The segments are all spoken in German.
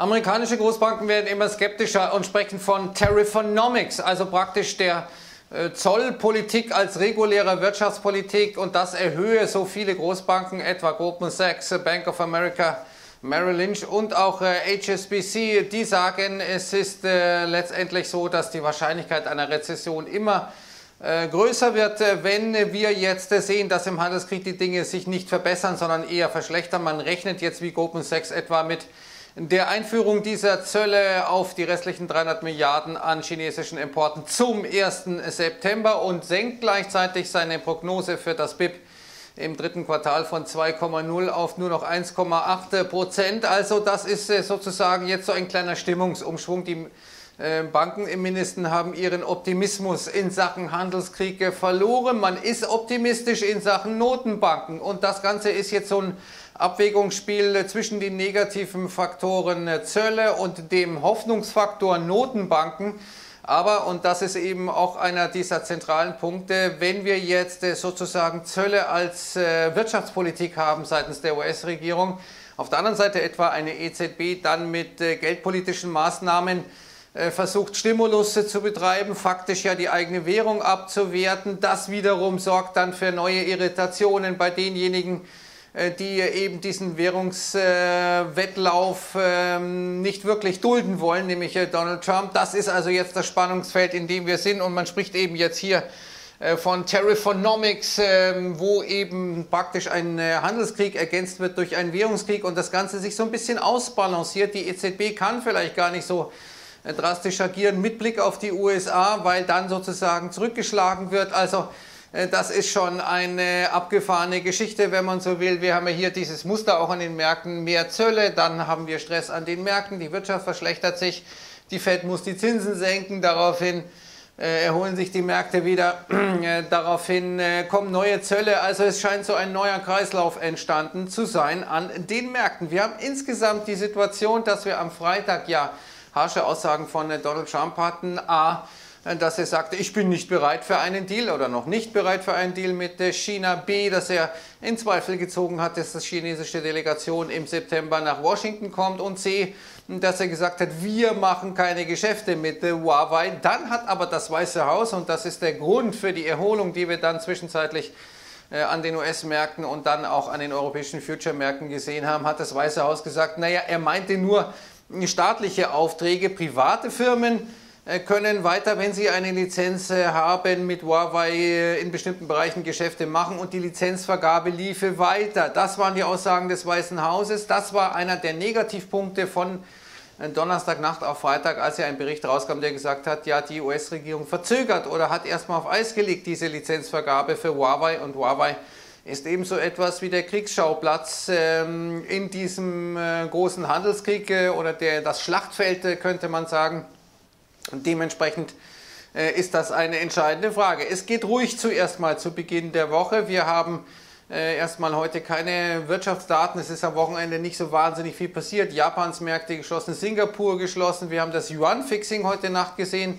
Amerikanische Großbanken werden immer skeptischer und sprechen von Tariffonomics, also praktisch der Zollpolitik als reguläre Wirtschaftspolitik, und das erhöhe so viele Großbanken, etwa Goldman Sachs, Bank of America, Merrill Lynch und auch HSBC, die sagen, es ist letztendlich so, dass die Wahrscheinlichkeit einer Rezession immer größer wird, wenn wir jetzt sehen, dass im Handelskrieg die Dinge sich nicht verbessern, sondern eher verschlechtern. Man rechnet jetzt wie Goldman Sachs etwa mit der Einführung dieser Zölle auf die restlichen 300 Milliarden an chinesischen Importen zum 1. September und senkt gleichzeitig seine Prognose für das BIP im dritten Quartal von 2,0 auf nur noch 1,8%. Also das ist sozusagen jetzt so ein kleiner Stimmungsumschwung. Die Banken im Mindesten haben ihren Optimismus in Sachen Handelskrieg verloren. Man ist optimistisch in Sachen Notenbanken. Und das Ganze ist jetzt so ein Abwägungsspiel zwischen den negativen Faktoren Zölle und dem Hoffnungsfaktor Notenbanken. Aber, und das ist eben auch einer dieser zentralen Punkte, wenn wir jetzt sozusagen Zölle als Wirtschaftspolitik haben seitens der US-Regierung, auf der anderen Seite etwa eine EZB dann mit geldpolitischen Maßnahmen versucht, Stimulus zu betreiben, faktisch ja die eigene Währung abzuwerten. Das wiederum sorgt dann für neue Irritationen bei denjenigen, die eben diesen Währungswettlauf nicht wirklich dulden wollen, nämlich Donald Trump. Das ist also jetzt das Spannungsfeld, in dem wir sind, und man spricht eben jetzt hier von Tariffonomics, wo eben praktisch ein Handelskrieg ergänzt wird durch einen Währungskrieg und das Ganze sich so ein bisschen ausbalanciert. Die EZB kann vielleicht gar nicht so drastisch agieren mit Blick auf die USA, weil dann sozusagen zurückgeschlagen wird. Also das ist schon eine abgefahrene Geschichte, wenn man so will. Wir haben ja hier dieses Muster auch an den Märkten, mehr Zölle, dann haben wir Stress an den Märkten, die Wirtschaft verschlechtert sich, die Fed muss die Zinsen senken, daraufhin erholen sich die Märkte wieder, daraufhin kommen neue Zölle. Also es scheint so ein neuer Kreislauf entstanden zu sein an den Märkten. Wir haben insgesamt die Situation, dass wir am Freitag ja harsche Aussagen von Donald Trump hatten, dass er sagte, ich bin nicht bereit für einen Deal oder noch nicht bereit für einen Deal mit China. B, dass er in Zweifel gezogen hat, dass die chinesische Delegation im September nach Washington kommt. Und C, dass er gesagt hat, wir machen keine Geschäfte mit Huawei. Dann hat aber das Weiße Haus, und das ist der Grund für die Erholung, die wir dann zwischenzeitlich an den US-Märkten und dann auch an den europäischen Future-Märkten gesehen haben, hat das Weiße Haus gesagt, naja, er meinte nur staatliche Aufträge, private Firmen können weiter, wenn sie eine Lizenz haben, mit Huawei in bestimmten Bereichen Geschäfte machen, und die Lizenzvergabe liefe weiter. Das waren die Aussagen des Weißen Hauses. Das war einer der Negativpunkte von Donnerstagnacht auf Freitag, als ja ein Bericht rauskam, der gesagt hat, ja, die US-Regierung verzögert oder hat erstmal auf Eis gelegt, diese Lizenzvergabe für Huawei. Und Huawei ist eben so etwas wie der Kriegsschauplatz in diesem großen Handelskrieg oder das Schlachtfeld, könnte man sagen. Und dementsprechend ist das eine entscheidende Frage. Es geht ruhig zuerst mal zu Beginn der Woche. Wir haben erstmal heute keine Wirtschaftsdaten. Es ist am Wochenende nicht so wahnsinnig viel passiert. Japans Märkte geschlossen, Singapur geschlossen. Wir haben das Yuan-Fixing heute Nacht gesehen.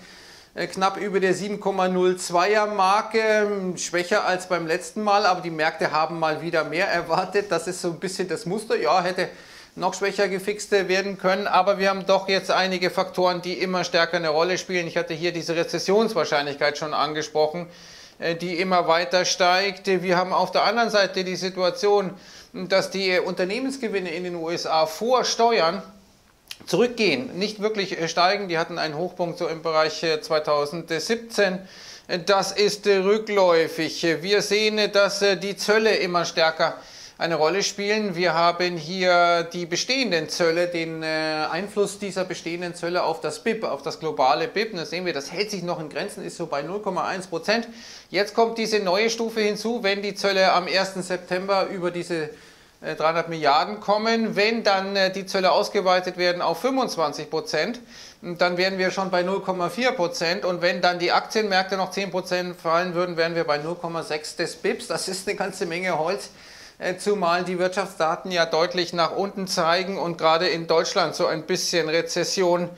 Knapp über der 7,02er Marke, schwächer als beim letzten Mal, aber die Märkte haben mal wieder mehr erwartet. Das ist so ein bisschen das Muster. Ja, hätte noch schwächer gefixt werden können, aber wir haben doch jetzt einige Faktoren, die immer stärker eine Rolle spielen. Ich hatte hier diese Rezessionswahrscheinlichkeit schon angesprochen, die immer weiter steigt. Wir haben auf der anderen Seite die Situation, dass die Unternehmensgewinne in den USA vor Steuern zurückgehen, nicht wirklich steigen. Die hatten einen Hochpunkt so im Bereich 2017. Das ist rückläufig. Wir sehen, dass die Zölle immer stärker eine Rolle spielen. Wir haben hier die bestehenden Zölle, den Einfluss dieser bestehenden Zölle auf das BIP, auf das globale BIP. Und das sehen wir, das hält sich noch in Grenzen, ist so bei 0,1%. Jetzt kommt diese neue Stufe hinzu, wenn die Zölle am 1. September über diese 300 Milliarden kommen. Wenn dann die Zölle ausgeweitet werden auf 25%, dann wären wir schon bei 0,4%. Und wenn dann die Aktienmärkte noch 10% fallen würden, wären wir bei 0,6 des BIPs. Das ist eine ganze Menge Holz, zumal die Wirtschaftsdaten ja deutlich nach unten zeigen und gerade in Deutschland so ein bisschen Rezession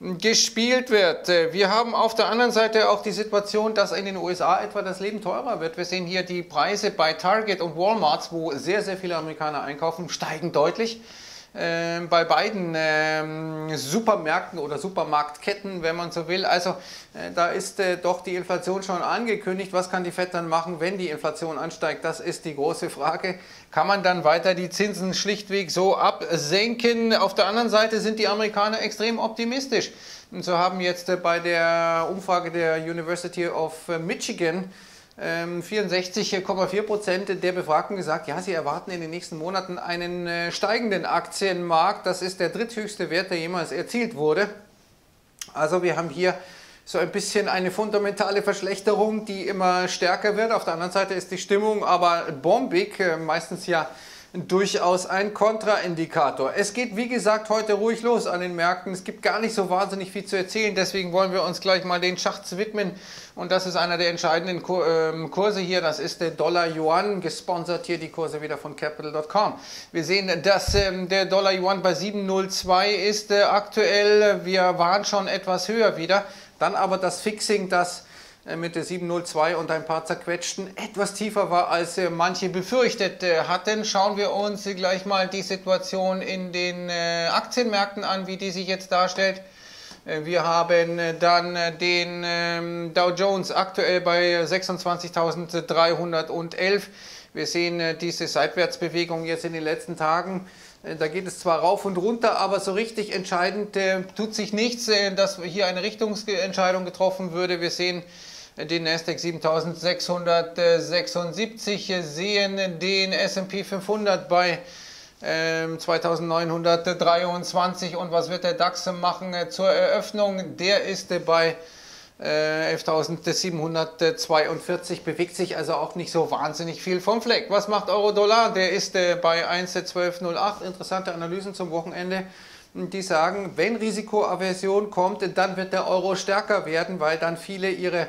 gespielt wird. Wir haben auf der anderen Seite auch die Situation, dass in den USA etwa das Leben teurer wird. Wir sehen hier die Preise bei Target und Walmart, wo sehr, sehr viele Amerikaner einkaufen, steigen deutlich. bei beiden Supermärkten oder Supermarktketten, wenn man so will. Also da ist doch die Inflation schon angekündigt. Was kann die Fed dann machen, wenn die Inflation ansteigt? Das ist die große Frage. Kann man dann weiter die Zinsen schlichtweg so absenken? Auf der anderen Seite sind die Amerikaner extrem optimistisch. Und so haben jetzt bei der Umfrage der University of Michigan 64,4% der Befragten gesagt, ja, sie erwarten in den nächsten Monaten einen steigenden Aktienmarkt. Das ist der dritthöchste Wert, der jemals erzielt wurde. Also wir haben hier so ein bisschen eine fundamentale Verschlechterung, die immer stärker wird. Auf der anderen Seite ist die Stimmung aber bombig, meistens ja durchaus ein Kontraindikator. Es geht, wie gesagt, heute ruhig los an den Märkten. Es gibt gar nicht so wahnsinnig viel zu erzählen. Deswegen wollen wir uns gleich mal den Charts widmen. Und das ist einer der entscheidenden Kurse hier. Das ist der Dollar-Yuan. Gesponsert hier die Kurse wieder von Capital.com. Wir sehen, dass der Dollar-Yuan bei 7,02 ist aktuell. Wir waren schon etwas höher wieder. Dann aber das Fixing, das mit der 7,02 und ein paar zerquetschten etwas tiefer war, als manche befürchtet hatten. Schauen wir uns gleich mal die Situation in den Aktienmärkten an, wie die sich jetzt darstellt. Wir haben dann den Dow Jones aktuell bei 26.311. Wir sehen diese Seitwärtsbewegung jetzt in den letzten Tagen. Da geht es zwar rauf und runter, aber so richtig entscheidend tut sich nichts, dass hier eine Richtungsentscheidung getroffen würde. Wir sehen den NASDAQ 7676, sehen den S&P 500 bei 2923 und was wird der DAX machen zur Eröffnung? Der ist bei 11.742, bewegt sich also auch nicht so wahnsinnig viel vom Fleck. Was macht Euro-Dollar? Der ist bei 1,1208. Interessante Analysen zum Wochenende, die sagen, wenn Risikoaversion kommt, dann wird der Euro stärker werden, weil dann viele ihre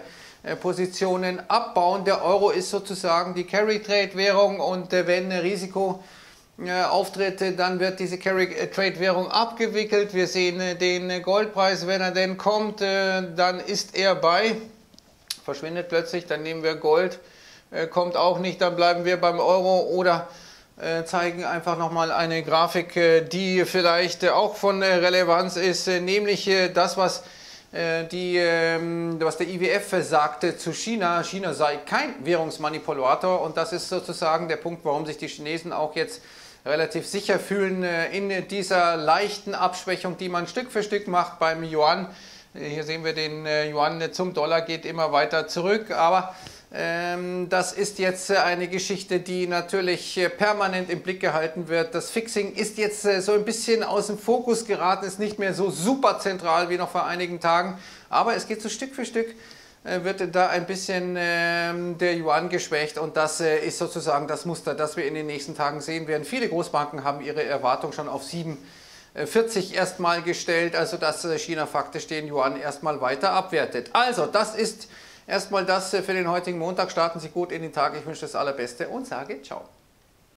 Positionen abbauen. Der Euro ist sozusagen die Carry-Trade-Währung und wenn Risiko auftritt, dann wird diese Carry-Trade-Währung abgewickelt. Wir sehen den Goldpreis, wenn er denn kommt, dann ist er bei, verschwindet plötzlich, dann nehmen wir Gold, kommt auch nicht, dann bleiben wir beim Euro oder zeigen einfach nochmal eine Grafik, die vielleicht auch von Relevanz ist, nämlich das, was der IWF sagte zu China. China sei kein Währungsmanipulator und das ist sozusagen der Punkt, warum sich die Chinesen auch jetzt relativ sicher fühlen in dieser leichten Abschwächung, die man Stück für Stück macht beim Yuan. Hier sehen wir den Yuan zum Dollar, geht immer weiter zurück, aber das ist jetzt eine Geschichte, die natürlich permanent im Blick gehalten wird. Das Fixing ist jetzt so ein bisschen aus dem Fokus geraten, ist nicht mehr so super zentral wie noch vor einigen Tagen, aber es geht so Stück für Stück, wird da ein bisschen der Yuan geschwächt und das ist sozusagen das Muster, das wir in den nächsten Tagen sehen werden. Viele Großbanken haben ihre Erwartung schon auf 7,40 erstmal gestellt, also dass China faktisch den Yuan erstmal weiter abwertet. Also das ist erstmal das für den heutigen Montag. Starten Sie gut in den Tag. Ich wünsche das Allerbeste und sage ciao.